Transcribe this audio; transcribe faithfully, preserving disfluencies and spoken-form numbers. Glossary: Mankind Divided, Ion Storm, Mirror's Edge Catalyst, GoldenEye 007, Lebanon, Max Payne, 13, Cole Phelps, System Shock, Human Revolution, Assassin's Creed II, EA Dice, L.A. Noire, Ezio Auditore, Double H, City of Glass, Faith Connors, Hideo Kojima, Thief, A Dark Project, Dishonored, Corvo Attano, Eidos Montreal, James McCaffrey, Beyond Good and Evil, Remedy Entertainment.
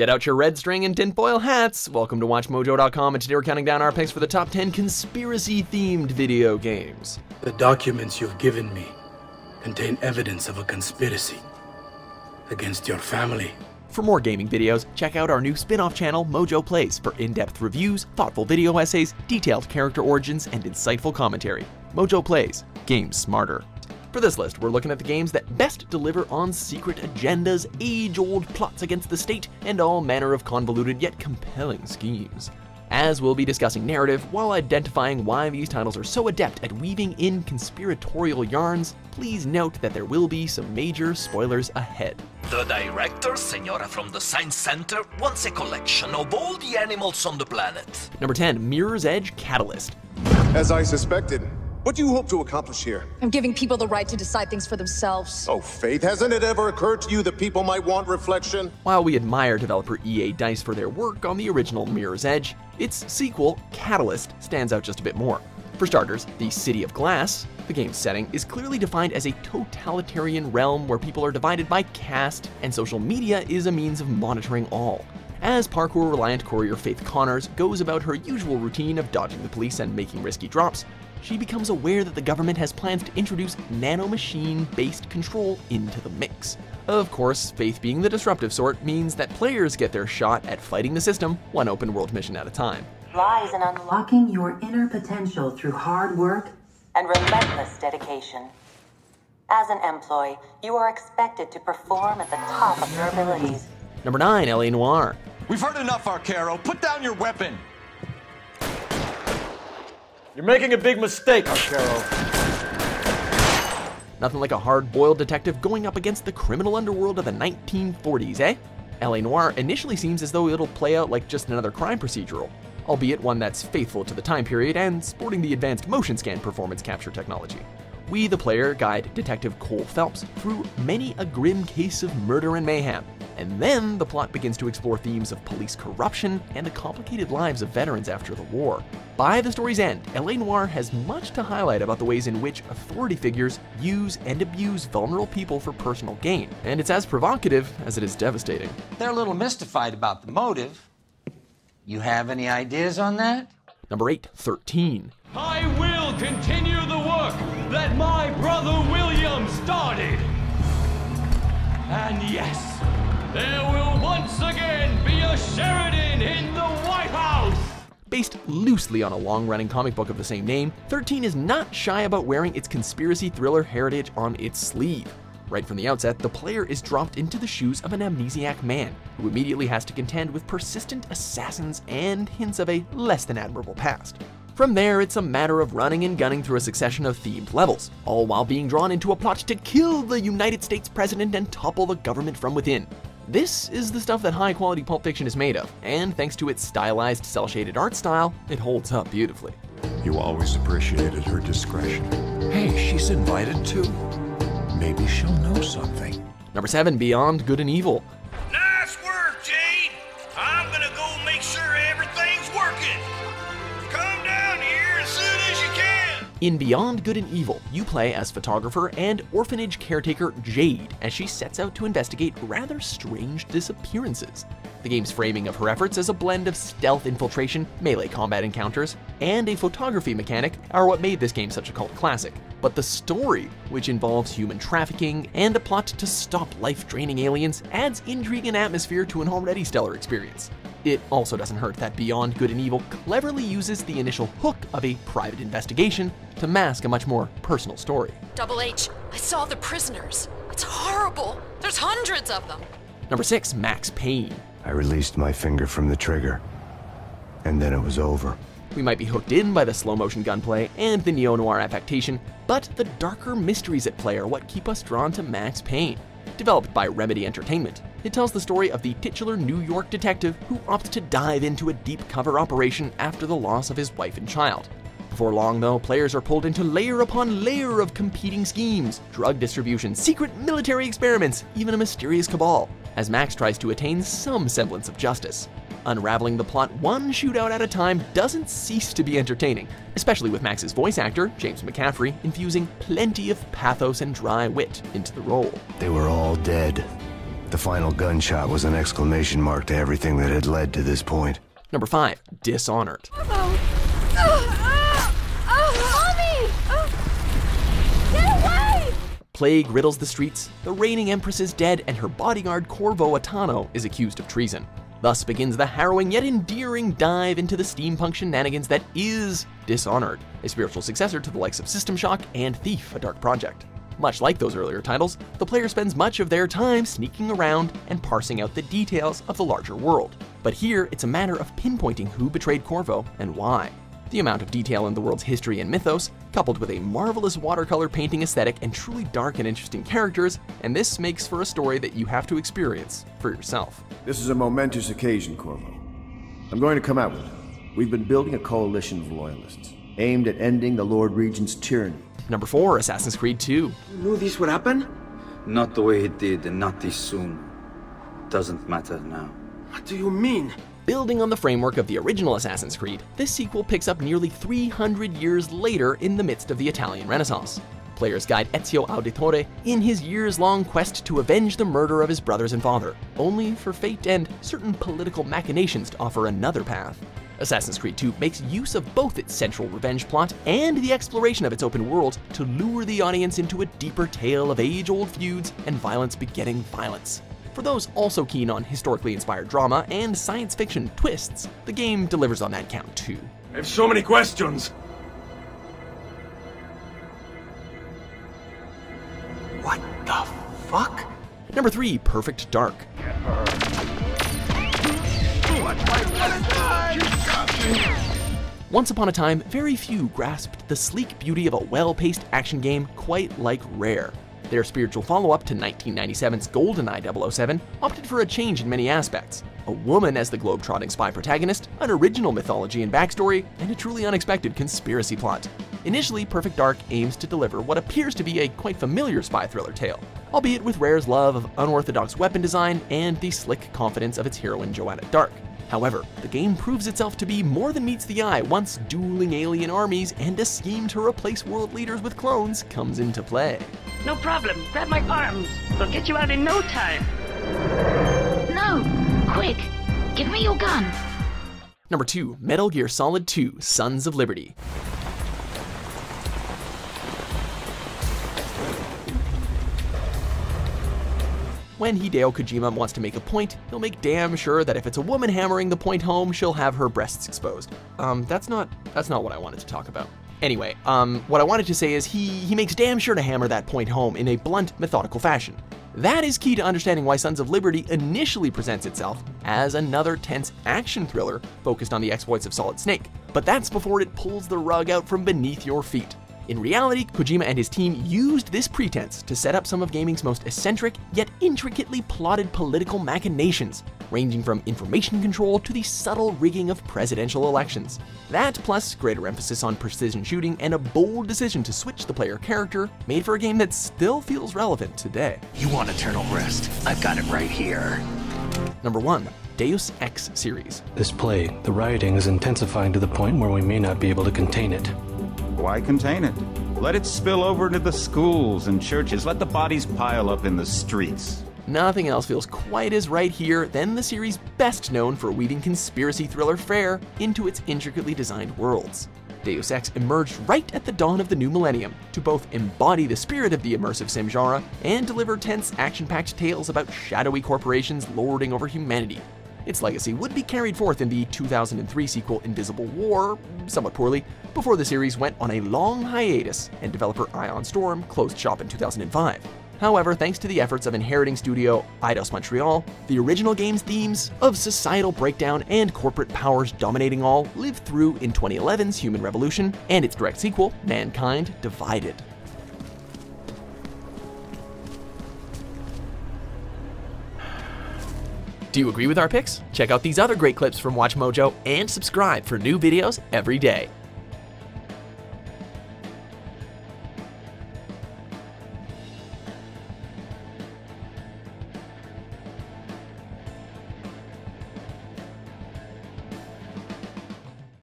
Get out your red string and tinfoil hats! Welcome to Watch Mojo dot com, and today we're counting down our picks for the top ten conspiracy-themed video games. The documents you've given me contain evidence of a conspiracy against your family. For more gaming videos, check out our new spin-off channel, Mojo Plays, for in-depth reviews, thoughtful video essays, detailed character origins, and insightful commentary. Mojo Plays. Games smarter. For this list, we're looking at the games that best deliver on secret agendas, age-old plots against the state, and all manner of convoluted yet compelling schemes. As we'll be discussing narrative, while identifying why these titles are so adept at weaving in conspiratorial yarns, please note that there will be some major spoilers ahead. The director, Senora from the Science Center, wants a collection of all the animals on the planet. Number ten, Mirror's Edge Catalyst. As I suspected, what do you hope to accomplish here? I'm giving people the right to decide things for themselves. Oh, Faith, hasn't it ever occurred to you that people might want reflection? While we admire developer E A Dice for their work on the original Mirror's Edge, its sequel, Catalyst, stands out just a bit more. For starters, the City of Glass, the game's setting, is clearly defined as a totalitarian realm where people are divided by caste, and social media is a means of monitoring all. As parkour-reliant courier Faith Connors goes about her usual routine of dodging the police and making risky drops, she becomes aware that the government has plans to introduce nanomachine-based control into the mix. Of course, Faith being the disruptive sort means that players get their shot at fighting the system, one open world mission at a time. Lies in unlocking your inner potential through hard work and relentless dedication. As an employee, you are expected to perform at the top of your abilities. Number nine, L A. Noire. We've heard enough, Arcaro. Put down your weapon. You're making a big mistake, Arcaro. Nothing like a hard-boiled detective going up against the criminal underworld of the nineteen forties, eh? L A. Noire initially seems as though it'll play out like just another crime procedural, albeit one that's faithful to the time period and sporting the advanced motion scan performance capture technology. We, the player, guide Detective Cole Phelps through many a grim case of murder and mayhem, and then the plot begins to explore themes of police corruption and the complicated lives of veterans after the war. By the story's end, L A. Noire has much to highlight about the ways in which authority figures use and abuse vulnerable people for personal gain, and it's as provocative as it is devastating. They're a little mystified about the motive. You have any ideas on that? Number eight, thirteen. I will continue the work that my brother William started. And yes, there will once again be a Sheridan in the White House! Based loosely on a long-running comic book of the same name, thirteen is not shy about wearing its conspiracy thriller heritage on its sleeve. Right from the outset, the player is dropped into the shoes of an amnesiac man, who immediately has to contend with persistent assassins and hints of a less-than-admirable past. From there, it's a matter of running and gunning through a succession of themed levels, all while being drawn into a plot to kill the United States president and topple the government from within. This is the stuff that high-quality Pulp Fiction is made of, and thanks to its stylized, cel-shaded art style, it holds up beautifully. You always appreciated her discretion. Hey, she's invited too. Maybe she'll know something. Number seven, Beyond Good and Evil. Nice work, Jade! I'm gonna go make sure everything's working! In Beyond Good and Evil, you play as photographer and orphanage caretaker Jade as she sets out to investigate rather strange disappearances. The game's framing of her efforts as a blend of stealth infiltration, melee combat encounters, and a photography mechanic are what made this game such a cult classic. But the story, which involves human trafficking and a plot to stop life-draining aliens, adds intrigue and atmosphere to an already stellar experience. It also doesn't hurt that Beyond Good and Evil cleverly uses the initial hook of a private investigation to mask a much more personal story. Double H, I saw the prisoners. It's horrible. There's hundreds of them. Number six, Max Payne. I released my finger from the trigger, and then it was over. We might be hooked in by the slow-motion gunplay and the neo-noir affectation, but the darker mysteries at play are what keep us drawn to Max Payne. Developed by Remedy Entertainment, it tells the story of the titular New York detective who opts to dive into a deep-cover operation after the loss of his wife and child. Before long, though, players are pulled into layer upon layer of competing schemes, drug distribution, secret military experiments, even a mysterious cabal, as Max tries to attain some semblance of justice. Unraveling the plot one shootout at a time doesn't cease to be entertaining, especially with Max's voice actor, James McCaffrey, infusing plenty of pathos and dry wit into the role. They were all dead, The final gunshot was an exclamation mark to everything that had led to this point. Number five, Dishonored. Uh oh. Uh, uh, uh, uh, get away! Plague riddles the streets, the reigning empress is dead, and her bodyguard Corvo Attano is accused of treason. Thus begins the harrowing yet endearing dive into the steampunk shenanigans that is Dishonored, a spiritual successor to the likes of System Shock and Thief, A Dark Project. Much like those earlier titles, the player spends much of their time sneaking around and parsing out the details of the larger world. But here, it's a matter of pinpointing who betrayed Corvo and why. The amount of detail in the world's history and mythos, coupled with a marvelous watercolor painting aesthetic and truly dark and interesting characters, and this makes for a story that you have to experience for yourself. This is a momentous occasion, Corvo. I'm going to come out with it. We've been building a coalition of loyalists, aimed at ending the Lord Regent's tyranny. Number four, Assassin's Creed two. You knew this would happen? Not the way it did, and not this soon. Doesn't matter now. What do you mean? Building on the framework of the original Assassin's Creed, this sequel picks up nearly three hundred years later in the midst of the Italian Renaissance. Players guide Ezio Auditore in his years-long quest to avenge the murder of his brothers and father, only for fate and certain political machinations to offer another path. Assassin's Creed two makes use of both its central revenge plot and the exploration of its open world to lure the audience into a deeper tale of age-old feuds and violence begetting violence. For those also keen on historically inspired drama and science fiction twists, the game delivers on that count too. I have so many questions! What the fuck? Number three, Perfect Dark. Get her. What my God! Once upon a time, very few grasped the sleek beauty of a well-paced action game quite like Rare. Their spiritual follow-up to nineteen ninety-seven's GoldenEye double oh seven opted for a change in many aspects. A woman as the globe-trotting spy protagonist, an original mythology and backstory, and a truly unexpected conspiracy plot. Initially, Perfect Dark aims to deliver what appears to be a quite familiar spy thriller tale, albeit with Rare's love of unorthodox weapon design and the slick confidence of its heroine Joanna Dark. However, the game proves itself to be more than meets the eye once dueling alien armies and a scheme to replace world leaders with clones comes into play. No problem, grab my arms. We'll get you out in no time. No, quick, give me your gun. Number two, Metal Gear Solid two, Sons of Liberty. When Hideo Kojima wants to make a point, he'll make damn sure that if it's a woman hammering the point home, she'll have her breasts exposed. Um, that's not, that's not what I wanted to talk about. Anyway, um, what I wanted to say is he, he makes damn sure to hammer that point home in a blunt, methodical fashion. That is key to understanding why Sons of Liberty initially presents itself as another tense action thriller focused on the exploits of Solid Snake, but that's before it pulls the rug out from beneath your feet. In reality, Kojima and his team used this pretense to set up some of gaming's most eccentric, yet intricately plotted political machinations, ranging from information control to the subtle rigging of presidential elections. That, plus greater emphasis on precision shooting and a bold decision to switch the player character, made for a game that still feels relevant today. You want eternal rest? I've got it right here. Number one, Deus Ex series. This plague, the rioting is intensifying to the point where we may not be able to contain it. Why contain it? Let it spill over into the schools and churches. Let the bodies pile up in the streets. Nothing else feels quite as right here than the series best known for weaving conspiracy thriller fare into its intricately designed worlds. Deus Ex emerged right at the dawn of the new millennium to both embody the spirit of the immersive sim genre and deliver tense, action-packed tales about shadowy corporations lording over humanity. Its legacy would be carried forth in the two thousand three sequel Invisible War, somewhat poorly, before the series went on a long hiatus and developer Ion Storm closed shop in two thousand five. However, thanks to the efforts of inheriting studio Eidos Montreal, the original game's themes of societal breakdown and corporate powers dominating all lived through in twenty eleven's Human Revolution and its direct sequel, Mankind Divided. Do you agree with our picks? Check out these other great clips from WatchMojo and subscribe for new videos every day.